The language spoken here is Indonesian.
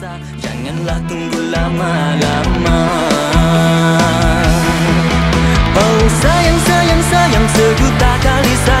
bisa, janganlah tunggu lama-lama. Oh sayang, sejuta kali sayang.